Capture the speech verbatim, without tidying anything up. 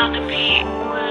out the beat.